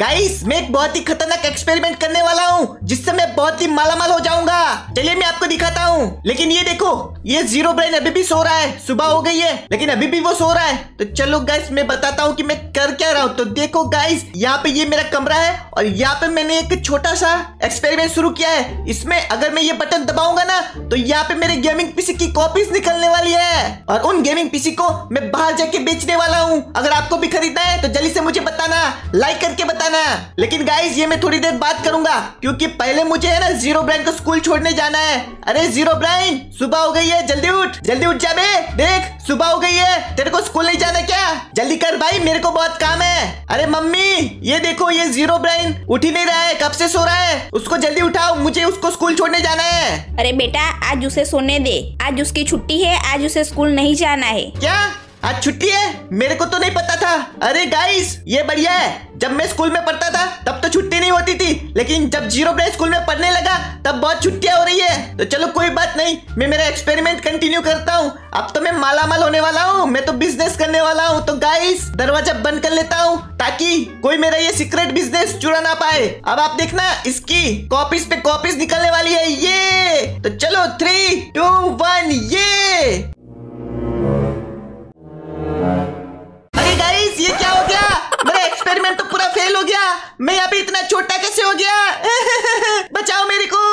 Guys मैं एक बहुत ही खतरनाक एक्सपेरिमेंट करने वाला हूँ जिससे मैं बहुत ही मालामाल हो जाऊंगा। चलिए मैं आपको दिखाता हूँ। लेकिन ये देखो, ये ज़ीरोब्राइन अभी भी सो रहा है। सुबह हो गई है लेकिन अभी भी वो सो रहा है। तो चलो गाइस मैं बताता हूँ कि मैं कर क्या रहा हूँ। तो देखो गाइस, यहाँ पे ये मेरा कमरा है और यहाँ पे मैंने एक छोटा सा एक्सपेरिमेंट शुरू किया है। इसमें अगर मैं ये बटन दबाऊंगा ना तो यहाँ पे मेरे गेमिंग पीसी की कॉपीज निकलने वाली है और उन गेमिंग पीसी को मैं बाहर जाके बेचने वाला हूँ। अगर आपको भी खरीदना है तो जल्दी से मुझे बताना, लाइक करके बताना। लेकिन गाइस ये मैं थोड़ी देर बात करूंगा क्योंकि पहले मुझे है ना ज़ीरोब्राइन को स्कूल छोड़ने जाना है। अरे ज़ीरोब्राइन, सुबह हो गई है, जल्दी उठ जा बे। देख सुबह हो गई है, तेरे को स्कूल नहीं जाना क्या? जल्दी कर भाई, मेरे को बहुत काम है। अरे मम्मी ये देखो, ये ज़ीरोब्राइन उठ ही नहीं रहा है, कब से सो रहा है। उसको जल्दी उठाओ, मुझे उसको स्कूल छोड़ने जाना है। अरे बेटा आज उसे सोने दे, आज उसकी छुट्टी है, आज उसे स्कूल नहीं जाना है। क्या आज छुट्टी है? मेरे को तो नहीं पता था। अरे गाइस ये बढ़िया है, जब मैं स्कूल में पढ़ता था तब तो छुट्टी नहीं होती थी, लेकिन जब ज़ीरोब्राइन स्कूल में पढ़ने लगा तब बहुत छुट्टियां हो रही है। तो चलो कोई बात नहीं, मैं मेरा एक्सपेरिमेंट कंटिन्यू करता हूँ। अब तो मैं मालामाल होने वाला हूँ, मैं तो बिजनेस करने वाला हूँ। तो गाइस दरवाजा बंद कर लेता हूँ ताकि कोई मेरा ये सीक्रेट बिजनेस चुरा ना पाए। अब आप देखना, इसकी कॉपीज पे कॉपीज निकलने वाली है ये। तो चलो 3, 2, 1 ये। ये क्या हो गया? मेरा एक्सपेरिमेंट तो पूरा फेल हो गया। मैं यहाँ पे इतना छोटा कैसे हो गया? बचाओ मेरे को।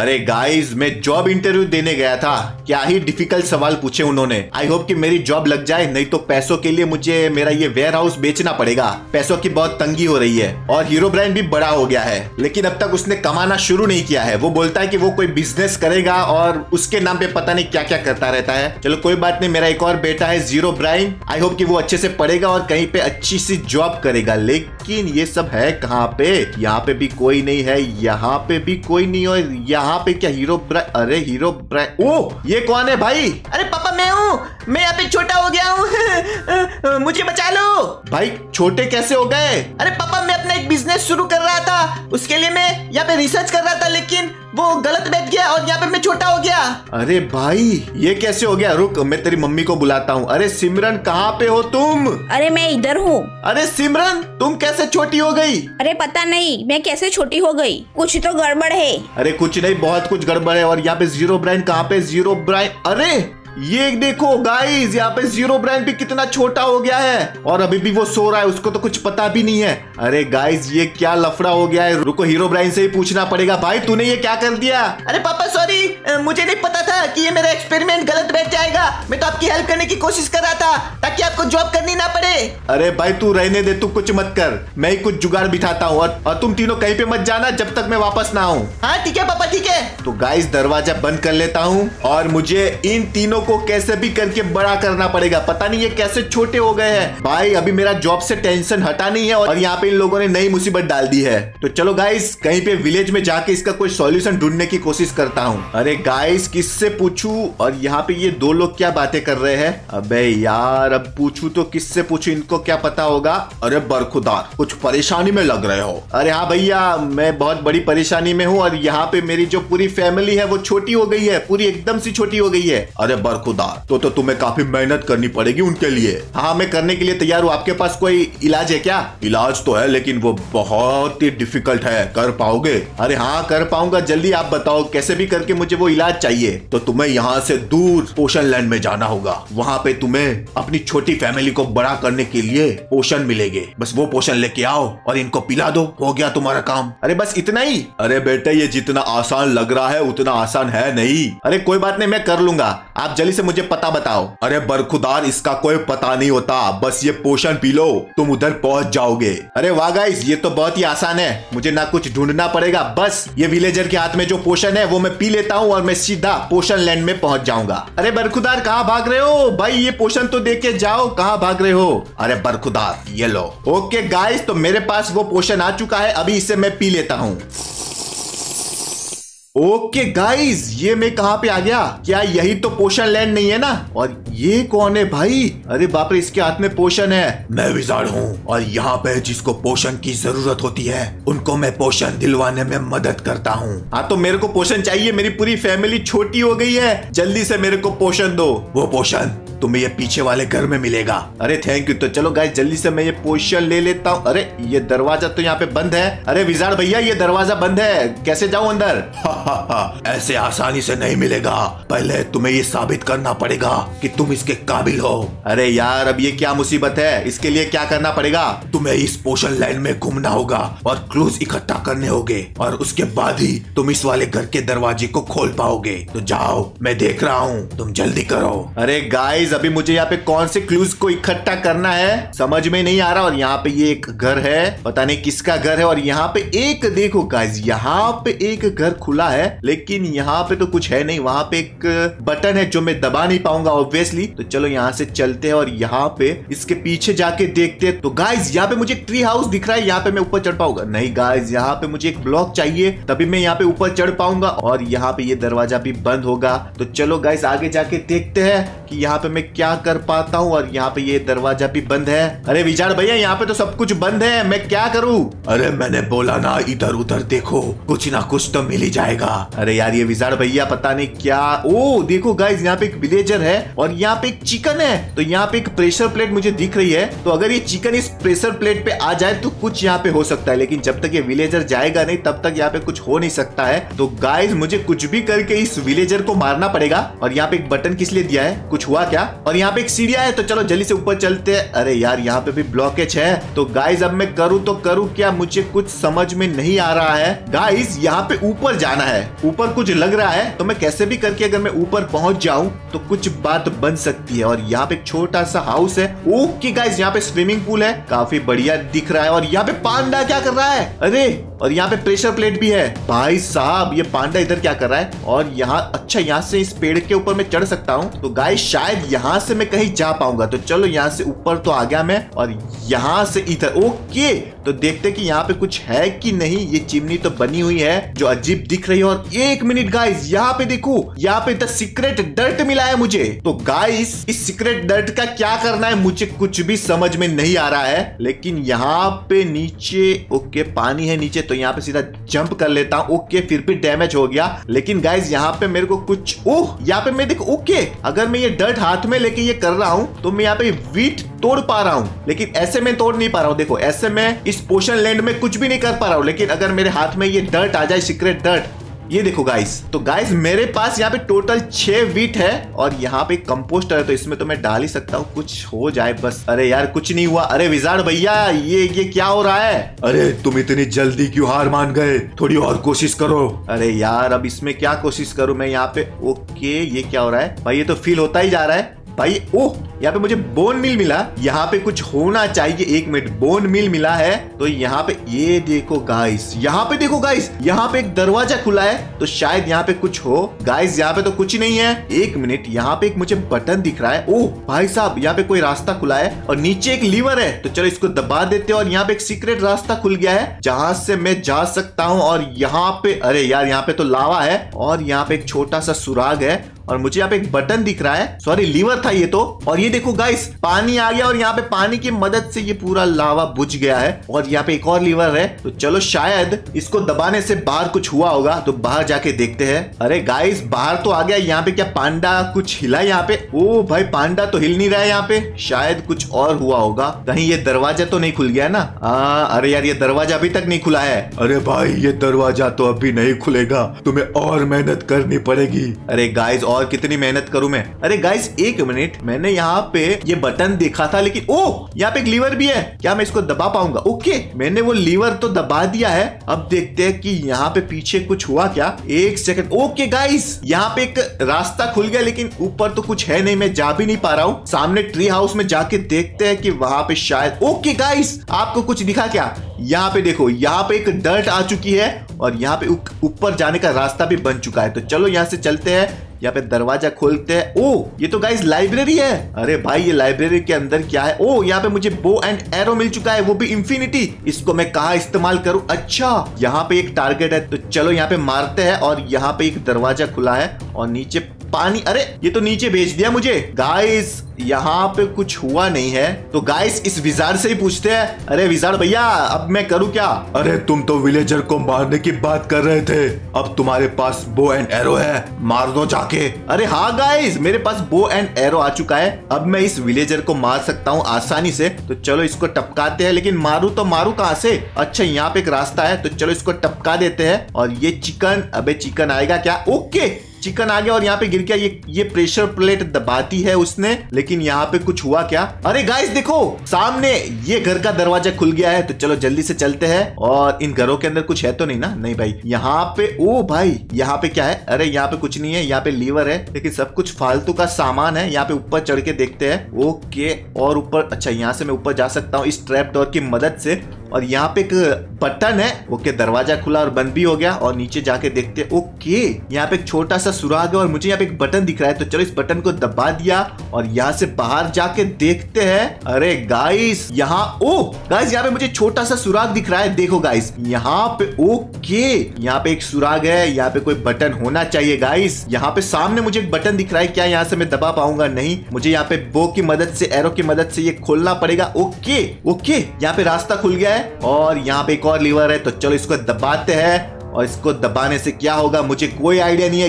अरे गाइस मैं जॉब इंटरव्यू देने गया था, क्या ही डिफिकल्ट सवाल पूछे उन्होंने। आई होप कि मेरी जॉब लग जाए, नहीं तो पैसों के लिए मुझे मेरा ये वेयर हाउस बेचना पड़ेगा। पैसों की बहुत तंगी हो रही है और हीरोब्राइन भी बड़ा हो गया है लेकिन अब तक उसने कमाना शुरू नहीं किया है। वो बोलता है कि वो कोई बिजनेस करेगा और उसके नाम पे पता नहीं क्या क्या करता रहता है। चलो कोई बात नहीं, मेरा एक और बेटा है ज़ीरोब्राइन, आई होप कि वो अच्छे से पढ़ेगा और कहीं पे अच्छी सी जॉब करेगा। लेकिन ये सब है कहाँ पे? यहाँ पे भी कोई नहीं है, यहाँ पे भी कोई नहीं, और यहाँ पे क्या हीरोब्राइन? अरे हीरोब्राइन, ओ ये कौन है भाई? अरे पापा मैं हूँ, मैं यहाँ पे छोटा हो गया हूँ, मुझे बचा लो। भाई छोटे कैसे हो गए? अरे पापा मैं अपना एक बिजनेस शुरू कर रहा था, उसके लिए मैं यहाँ पे रिसर्च कर रहा था लेकिन वो गलत बैठ गया और यहाँ पे मैं छोटा हो गया। अरे भाई ये कैसे हो गया? रुक मैं तेरी मम्मी को बुलाता हूँ। अरे सिमरन कहाँ पे हो तुम? अरे मैं इधर हूँ। अरे सिमरन तुम कैसे छोटी हो गई? अरे पता नहीं मैं कैसे छोटी हो गई, कुछ तो गड़बड़ है। अरे कुछ नहीं, बहुत कुछ गड़बड़ है। और यहाँ पे ज़ीरोब्राइन कहाँ पे? ज़ीरोब्राइन, अरे ये देखो गाइस, यहाँ पे ज़ीरोब्राइन भी कितना छोटा हो गया है और अभी भी वो सो रहा है, उसको तो कुछ पता भी नहीं है। अरे गाइस ये क्या लफड़ा हो गया है, रुको हीरोब्राइन से ही पूछना पड़ेगा। भाई तूने ये क्या कर दिया? अरे पापा सॉरी, मुझे नहीं पता था कि ये मेरा एक्सपेरिमेंट गलत बैठ जाएगा। मैं तो आपकी हेल्प करने की कोशिश कर रहा था ताकि आपको जॉब करनी ना पड़े। अरे भाई तू रहने दे, तू कुछ मत कर, मैं ही कुछ जुगाड़ बिठाता हूँ। और तुम तीनों कहीं पे मत जाना जब तक मैं वापस ना आऊँ। हाँ ठीक है पापा, ठीक है। तो गाइस दरवाजा बंद कर लेता हूँ और मुझे इन तीनों को कैसे भी करके बड़ा करना पड़ेगा। पता नहीं ये कैसे छोटे हो गए हैं। भाई अभी मेरा जॉब से टेंशन हटा नहीं है और यहाँ पे इन लोगों ने नई मुसीबत डाल दी है। तो चलो गाइस कहीं पे विलेज में जाके इसका कोई सॉल्यूशन ढूंढने की कोशिश करता हूँ। अरे गाइस किससे पूछूं? और यहाँ पे ये दो लोग क्या बातें कर रहे हैं? अबे यार अब पूछूं तो किससे पूछूं, इनको क्या पता होगा। अरे बरखुदार कुछ परेशानी में लग रहे हो। अरे हाँ भैया मैं बहुत बड़ी परेशानी में हूँ और यहाँ पे मेरी जो पूरी फैमिली है वो छोटी हो गई है, पूरी एकदम सी छोटी हो गई है। अरे खुदा, तो तुम्हें काफी मेहनत करनी पड़ेगी उनके लिए। हाँ मैं करने के लिए तैयार हूँ, आपके पास कोई इलाज है क्या? इलाज तो है लेकिन वो बहुत ही डिफिकल्ट है, कर पाओगे? अरे हाँ कर पाऊंगा, जल्दी आप बताओ कैसे भी करके मुझे वो इलाज चाहिए। तो तुम्हें यहाँ से दूर पोषण लैंड में जाना होगा, वहाँ पे तुम्हें अपनी छोटी फैमिली को बड़ा करने के लिए पोषण मिलेंगे। बस वो पोषण लेके आओ और इनको पिला दो, हो गया तुम्हारा काम। अरे बस इतना ही? अरे बेटे ये जितना आसान लग रहा है उतना आसान है नहीं। अरे कोई बात नहीं मैं कर लूंगा, आप जल्दी से मुझे पता बताओ। अरे बरखुदार इसका कोई पता नहीं होता, बस ये पोषण पी लो तुम उधर पहुंच जाओगे। अरे वाह गाइस ये तो बहुत ही आसान है, मुझे ना कुछ ढूंढना पड़ेगा, बस ये विलेजर के हाथ में जो पोषण है वो मैं पी लेता हूँ और मैं सीधा पोषण लैंड में पहुंच जाऊंगा। अरे बरखुदार कहाँ भाग रहे हो? भाई ये पोषण तो दे के जाओ, कहाँ भाग रहे हो? अरे बरखुदार ये लो। ओके गाइस तो मेरे पास वो पोषण आ चुका है, अभी इसे मैं पी लेता हूँ। ओके गाइस ये मैं कहाँ पे आ गया? क्या यही तो पोषण लैंड नहीं है ना? और ये कौन है भाई? अरे बाप रे इसके हाथ में पोषण है। मैं विज़ार्ड हूँ और यहाँ पे जिसको पोषण की जरूरत होती है उनको मैं पोषण दिलवाने में मदद करता हूँ। हाँ तो मेरे को पोषण चाहिए, मेरी पूरी फैमिली छोटी हो गई है, जल्दी से मेरे को पोषण दो। वो पोषण तुम्हें ये पीछे वाले घर में मिलेगा। अरे थैंक यू। तो चलो गाइस जल्दी से मैं ये पोशन ले लेता हूँ। अरे ये दरवाजा तो यहाँ पे बंद है। अरे विज़ार्ड भैया ये दरवाजा बंद है, कैसे जाऊँ अंदर? ऐसे आसानी से नहीं मिलेगा, पहले तुम्हें ये साबित करना पड़ेगा कि तुम इसके काबिल हो। अरे यार अब ये क्या मुसीबत है, इसके लिए क्या करना पड़ेगा? तुम्हें इस पोशन लाइन में घूमना होगा और क्लूज इकट्ठा करने होंगे और उसके बाद ही तुम इस वाले घर के दरवाजे को खोल पाओगे। तो जाओ, मैं देख रहा हूँ, तुम जल्दी करो। अरे गाइस अभी मुझे यहाँ पे कौन से क्लूज को इकट्ठा करना है समझ में नहीं आ रहा। और यहाँ पे ये एक घर है, पता नहीं किसका घर है। और यहाँ पे एक देखो गाइस, यहाँ पे एक घर खुला है लेकिन यहाँ पे तो कुछ है नहीं। वहाँ पे एक बटन है जो मैं दबा नहीं पाऊंगा ऑब्वियसली। तो चलो यहाँ से चलते हैं और यहाँ पे इसके पीछे जाके देखते हैं। तो गाइस यहाँ पे मुझे ट्री हाउस दिख रहा है, यहाँ पे मैं ऊपर चढ़ पाऊंगा? नहीं गाइस यहाँ पे मुझे एक ब्लॉक चाहिए तभी मैं यहाँ पे ऊपर चढ़ पाऊंगा। और यहाँ पे ये दरवाजा भी बंद होगा। तो चलो गाइस आगे जाके देखते हैं कि यहाँ पे मैं क्या कर पाता हूँ। और यहाँ पे ये दरवाजा भी बंद है। अरे विचार भैया यहाँ पे तो सब कुछ बंद है, मैं क्या करूँ? अरे मैंने बोला ना इधर उधर देखो, कुछ ना कुछ तो मिल ही जाएगा। अरे यार ये विचार भैया पता नहीं क्या। ओ देखो गाइस यहाँ पे एक विलेजर है और यहाँ पे एक चिकन है। तो यहाँ पे एक प्रेशर प्लेट मुझे दिख रही है। तो अगर ये चिकन इस प्रेशर प्लेट पे आ जाए तो कुछ यहाँ पे हो सकता है, लेकिन जब तक ये विलेजर जाएगा नहीं तब तक यहाँ पे कुछ हो नहीं सकता है। तो गाइस मुझे कुछ भी करके इस विलेजर को मारना पड़ेगा। और यहाँ पे एक बटन किस लिए दिया है, कुछ हुआ क्या? और यहाँ पे एक सीढ़िया है। तो चलो जल्दी से ऊपर चलते हैं। अरे यार यहाँ पे भी ब्लॉकेज है। तो गाइस अब मैं करूँ तो करूँ क्या, मुझे कुछ समझ में नहीं आ रहा है। गाइस यहाँ पे ऊपर जाना है, ऊपर कुछ लग रहा है। तो मैं कैसे भी करके अगर मैं ऊपर पहुंच जाऊं तो कुछ बात बन सकती है। और यहाँ पे एक छोटा सा हाउस है। ओके गाइस यहाँ पे स्विमिंग पूल है, काफी बढ़िया दिख रहा है। और यहाँ पे पांडा क्या कर रहा है? अरे और यहाँ पे प्रेशर प्लेट भी है। भाई साहब ये पांडा इधर क्या कर रहा है? और यहाँ अच्छा यहाँ से इस पेड़ के ऊपर मैं चढ़ सकता हूँ। तो गाइस शायद यहाँ से मैं कहीं जा पाऊंगा। तो चलो यहाँ से ऊपर तो आ गया मैं। और यहाँ से इधर ओके। तो देखते कि यहाँ पे कुछ है कि नहीं। ये चिमनी तो बनी हुई है जो अजीब दिख रही है। और एक मिनट गाइस यहाँ पे देखो, यहाँ पे द सीक्रेट डर्ट मिला है मुझे। तो गाइस इस सीक्रेट डर्ट का क्या करना है मुझे कुछ भी समझ में नहीं आ रहा है। लेकिन यहाँ पे नीचे ओके पानी है नीचे। तो यहाँ पे सीधा जंप कर लेता हूँ। ओके फिर भी डैमेज हो गया। लेकिन गाइस यहाँ पे मेरे को कुछ ओह यहाँ पे मैं देखो ओके अगर मैं ये डर्ट हाथ में लेके ये कर रहा हूँ तो मैं यहाँ पे व्हीट तोड़ पा रहा हूँ। लेकिन ऐसे में तोड़ नहीं पा रहा हूँ। देखो ऐसे में इस पोशन लैंड में कुछ भी नहीं कर पा रहा हूँ। लेकिन अगर मेरे हाथ में ये डर्ट आ जाए सीक्रेट डर्ट, ये देखो गाइस। तो गाइस मेरे पास यहाँ पे टोटल 6 वीट है। और यहाँ पे कंपोस्टर है तो इसमें तो मैं डाल ही सकता हूँ, कुछ हो जाए बस। अरे यार कुछ नहीं हुआ। अरे विज़ार्ड भैया ये क्या हो रहा है? अरे तुम इतनी जल्दी क्यों हार मान गए, थोड़ी और कोशिश करो। अरे यार अब इसमें क्या कोशिश करूँ मैं यहाँ पे? ओके ये क्या हो रहा है भाई, ये तो फील होता ही जा रहा है भाई। ओह यहाँ पे मुझे बोन मिल मिला। यहाँ पे कुछ होना चाहिए। एक मिनट बोन मिल मिला है। तो यहाँ पे ये देखो गाइस, यहाँ पे देखो गाइस, यहाँ पे एक दरवाजा खुला है। तो शायद यहाँ पे कुछ हो। गाइस यहाँ पे तो कुछ नहीं है। एक मिनट यहाँ पे एक मुझे बटन दिख रहा है। ओह भाई साहब यहाँ पे कोई रास्ता खुला है और नीचे एक लीवर है। तो चलो इसको दबा देते हैं। और यहाँ पे एक सीक्रेट रास्ता खुल गया है जहाँ से मैं जा सकता हूँ। और यहाँ पे अरे यार यहाँ पे तो लावा है। और यहाँ पे एक छोटा सा सुराग है। और मुझे यहाँ पे एक बटन दिख रहा है, सॉरी लीवर था ये तो। और ये देखो गाइस पानी आ गया। और यहाँ पे पानी की मदद से ये पूरा लावा बुझ गया है। और यहाँ पे एक और लीवर है। तो चलो शायद इसको दबाने से बाहर कुछ हुआ होगा। तो बाहर जाके देखते हैं। अरे गाइस बाहर तो आ गया। यहाँ पे क्या पांडा कुछ हिला यहाँ पे? ओ भाई पांडा तो हिल नहीं रहा है। यहाँ पे शायद कुछ और हुआ होगा। कहीं ये दरवाजा तो नहीं खुल गया है ना? अरे यार ये दरवाजा अभी तक नहीं खुला है। अरे भाई ये दरवाजा तो अभी नहीं खुलेगा, तुम्हें और मेहनत करनी पड़ेगी। अरे गाइस और कितनी मेहनत करूं मैं? अरे गाइस एक मिनट मैंने यहाँ पे ये बटन देखा था। लेकिन ओह यहाँ पे एक लीवर भी है, क्या मैं इसको दबा पाऊंगा? ओके मैंने वो लीवर तो दबा दिया है। अब देखते हैं कि यहाँ पे पीछे कुछ हुआ क्या। एक सेकंड। ओके गाइस यहाँ पे एक रास्ता खुल गया। लेकिन ऊपर तो कुछ है नहीं, मैं जा भी नहीं पा रहा हूँ। सामने ट्री हाउस में जाके देखते है की वहाँ पे शायद ओके गाइस आपको कुछ दिखा क्या? यहाँ पे देखो यहाँ पे एक डर्ट आ चुकी है। और यहाँ पे ऊपर जाने का रास्ता भी बन चुका है। तो चलो यहाँ से चलते हैं। यहाँ पे दरवाजा खोलते हैं। ओ ये तो गाइस लाइब्रेरी है। अरे भाई ये लाइब्रेरी के अंदर क्या है? ओ यहाँ पे मुझे बो एंड एरो मिल चुका है, वो भी इंफिनिटी। इसको मैं कहाँ इस्तेमाल करूँ? अच्छा यहाँ पे एक टारगेट है। तो चलो यहाँ पे मारते हैं। और यहाँ पे एक दरवाजा खुला है और नीचे पानी। अरे ये तो नीचे भेज दिया मुझे। गाइस यहाँ पे कुछ हुआ नहीं है, तो गाइस इस विज़ार्ड से ही पूछते हैं। अरे विज़ार्ड भैया अब मैं करूँ क्या? अरे तुम तो विलेजर को मारने की बात कर रहे थे, अब तुम्हारे पास बो एंड एरो है, मार दो जाके। अरे हाँ गाइस मेरे पास बो एंड एरो आ चुका है, अब मैं इस विलेजर को मार सकता हूँ आसानी से। तो चलो इसको टपकाते हैं, लेकिन मारू तो मारू कहाँ से? अच्छा यहाँ पे एक रास्ता है, तो चलो इसको टपका देते हैं। और ये चिकन, अबे चिकन आएगा क्या? ओके चिकन आ गया और यहाँ पे गिर गया। ये प्रेशर प्लेट दबाती है उसने, लेकिन यहाँ पे कुछ हुआ क्या? अरे गाइस देखो सामने ये घर का दरवाजा खुल गया है, तो चलो जल्दी से चलते हैं। और इन घरों के अंदर कुछ है तो नहीं ना? नहीं भाई। यहाँ पे ओ भाई यहाँ पे क्या है? अरे यहाँ पे कुछ नहीं है, यहाँ पे लीवर है, लेकिन सब कुछ फालतू का सामान है। यहाँ पे ऊपर चढ़ के देखते है। ओके और ऊपर, अच्छा यहाँ से मैं ऊपर जा सकता हूँ इस ट्रैप डोर की मदद से। और यहाँ पे एक बटन है। ओके दरवाजा खुला और बंद भी हो गया। और नीचे जाके देखते हैं। ओके यहाँ पे एक छोटा सा सुराग है और मुझे यहाँ पे एक बटन दिख रहा है, तो चलो इस बटन को दबा दिया। और यहाँ से बाहर जाके देखते हैं। अरे गाइस यहाँ ओ गाइस यहाँ पे मुझे छोटा सा सुराग दिख रहा है। देखो गाइस यहाँ पे ओके यहाँ पे एक सुराग है, यहाँ पे कोई बटन होना चाहिए। गाइस यहाँ पे सामने मुझे एक बटन दिख रहा है, क्या यहाँ से मैं दबा पाऊंगा? नहीं, मुझे यहाँ पे बो की मदद से, एरो की मदद से ये खोलना पड़ेगा। ओके ओके यहाँ पे रास्ता खुल गया है और यहाँ पे एक और लीवर है, तो चलो इसको दबाते हैं। और इसको दबाने से क्या होगा मुझे कोई आइडिया नहीं है।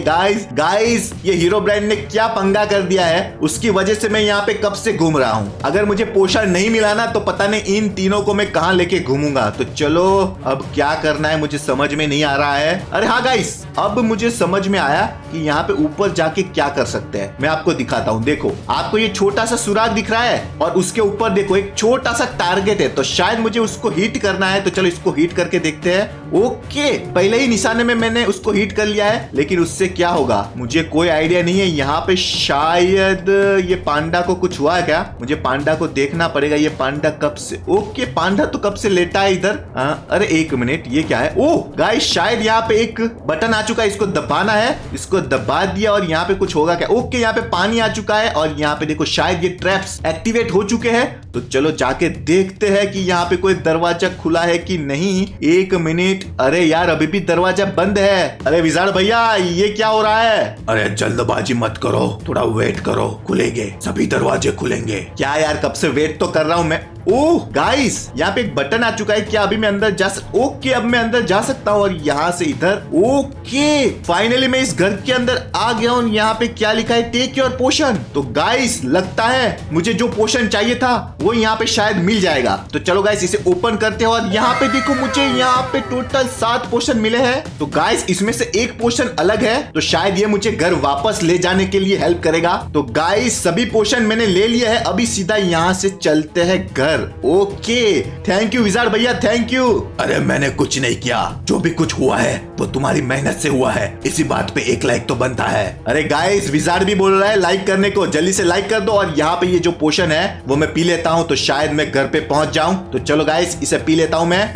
गाइस ये हीरोब्राइन ने क्या पंगा कर दिया है, उसकी वजह से मैं यहाँ पे कब से घूम रहा हूँ। अगर मुझे पोषण नहीं मिला ना तो पता नहीं इन तीनों को मैं कहाँ लेके घूमूंगा। तो चलो अब क्या करना है मुझे समझ में नहीं आ रहा है। अरे हाँ गाइस अब मुझे समझ में आया कि यहाँ पे ऊपर जाके क्या कर सकते हैं। मैं आपको दिखाता हूँ। देखो आपको ये छोटा सा सुराग दिख रहा है और उसके ऊपर देखो एक छोटा सा टारगेट है, तो शायद मुझे उसको हिट करना है। तो चलो इसको हिट करके देखते हैं। ओके पहले ही निशाने में मैंने उसको हिट कर लिया है, लेकिन उससे क्या होगा मुझे कोई आइडिया नहीं है। यहाँ पे शायद ये पांडा को कुछ हुआ है क्या? मुझे पांडा को देखना पड़ेगा। ये पांडा कब से, ओके पांडा तो कब से लेटा है इधर। अरे एक मिनट ये क्या है? ओ गाइस शायद यहाँ पे एक बटन आ चुका है, इसको दबाना है। इसको दबा दिया और यहाँ पे कुछ होगा क्या? ओके यहाँ पे पानी आ चुका है और यहाँ पे देखो शायद ये ट्रैप्स एक्टिवेट हो चुके हैं। तो चलो जाके देखते हैं कि यहाँ पे कोई दरवाजा खुला है कि नहीं। एक मिनट, अरे यार अभी भी दरवाजा बंद है। अरे विज़ार्ड भैया ये क्या हो रहा है? अरे जल्दबाजी मत करो, थोड़ा वेट करो, खुलेंगे सभी दरवाजे खुलेंगे। क्या यार कब से वेट तो कर रहा हूँ मैं। ओह गाइस यहाँ पे एक बटन आ चुका है, क्या अभी मैं अंदर जा सकता हूँ? ओके अब मैं अंदर जा सकता हूँ और यहाँ से इधर। ओके फाइनली मैं इस घर के अंदर आ गया हूँ। यहाँ पे क्या लिखा है? Take your potion. तो गाइस लगता है मुझे जो पोशन चाहिए था वो यहाँ पे शायद मिल जाएगा। तो चलो गाइस इसे ओपन करते हैं। और यहाँ पे देखो मुझे यहाँ पे टोटल 7 पोशन मिले हैं। तो गाइस इसमें से एक पोशन अलग है, तो शायद ये मुझे घर वापस ले जाने के लिए हेल्प करेगा। तो गाइस सभी पोशन मैंने ले लिया है, अभी सीधा यहाँ से चलते हैं घर। ओके थैंक यू विज़ार्ड भैया, थैंक यू। अरे मैंने कुछ नहीं किया, जो भी कुछ हुआ है वो तुम्हारी मेहनत से हुआ है, इसी बात पे एक लाइक तो बनता है। अरे गाइस विज़ार्ड भी बोल रहा है लाइक करने को, जल्दी से लाइक कर दो। और यहाँ पे ये जो पोशन है वो मैं पी लेता हूँ, तो शायद मैं घर पे पहुंच जाऊँ। तो चलो गाइस इसे पी लेता हूँ मैं।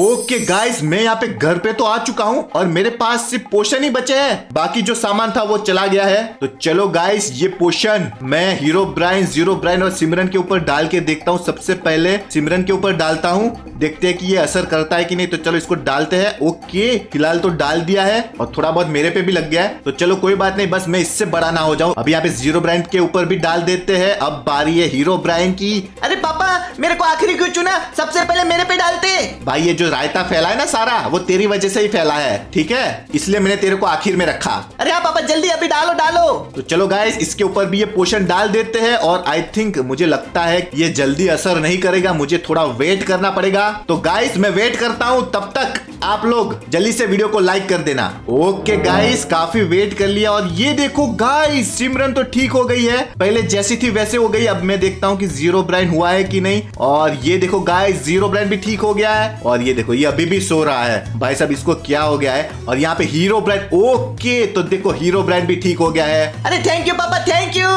ओके गाइस मैं यहाँ पे घर पे तो आ चुका हूँ और मेरे पास सिर्फ पोशन ही बचे हैं, बाकी जो सामान था वो चला गया है। तो चलो गाइस ये पोशन मैं हीरोब्राइन, ज़ीरोब्राइन और सिमरन के ऊपर डाल के देखता हूँ। सबसे पहले सिमरन के ऊपर डालता हूँ, देखते हैं कि ये असर करता है कि नहीं। तो चलो इसको डालते हैं। ओके फिलहाल तो डाल दिया है और थोड़ा बहुत मेरे पे भी लग गया है, तो चलो कोई बात नहीं, बस मैं इससे बड़ा ना हो जाऊँ। अभी यहाँ पे ज़ीरोब्राइन के ऊपर भी डाल देते हैं। अब बारी है हीरोब्राइन की। अरे पापा मेरे को आखिरी क्यों चुना, सबसे पहले मेरे पे डालते। भाई ये जो रायता फैला है ना सारा, वो तेरी वजह से ही फैला है, ठीक है, इसलिए मैंने तेरे को आखिर में रखा। अरे हाँ पापा जल्दी अभी डालो डालो। तो चलो गाइस इसके ऊपर भी ये पोशन डाल देते हैं। और आई थिंक मुझे लगता है ये जल्दी असर नहीं करेगा, मुझे थोड़ा वेट करना पड़ेगा। तो गाइस मैं वेट करता हूँ, तब तक आप लोग जल्दी से वीडियो को लाइक कर देना। ओके गाइस काफी वेट कर लिया और ये देखो गाइस सिमरन तो ठीक हो गई है, पहले जैसी थी वैसे हो गई। अब मैं देखता हूँ कि ज़ीरोब्राइन हुआ है कि नहीं। और ये देखो गाइस ज़ीरोब्राइन भी ठीक हो गया है। और ये देखो ये अभी भी सो रहा है। भाई साहब इसको क्या हो गया है? और यहाँ पे हीरोब्राइन, ओके तो देखो हीरोब्राइन भी ठीक हो गया है। अरे थैंक यू पापा, थैंक यू।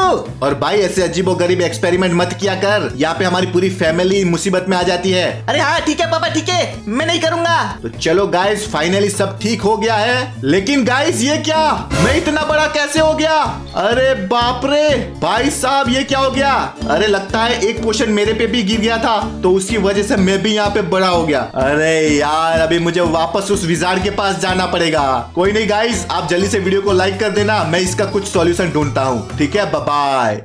और भाई ऐसे अजीबोगरीब एक्सपेरिमेंट मत किया कर, यहाँ पे हमारी पूरी फैमिली मुसीबत में आ जाती है। अरे हाँ ठीक है पापा, ठीक है मैं नहीं करूंगा। तो चलो गाइस फाइनली सब ठीक हो गया है। लेकिन गाइस ये क्या, मैं इतना बड़ा कैसे हो गया? अरे बाप रे भाई साहब ये क्या हो गया? अरे लगता है एक पोशन मेरे पे भी गिर गया था, तो उसकी वजह से मैं भी यहाँ पे बड़ा हो गया। अरे यार अभी मुझे वापस उस विजार्ड के पास जाना पड़ेगा। कोई नहीं गाइस, आप जल्दी से वीडियो को लाइक कर देना, मैं इसका कुछ सॉल्यूशन ढूंढता हूँ। ठीक है, बाय बाय।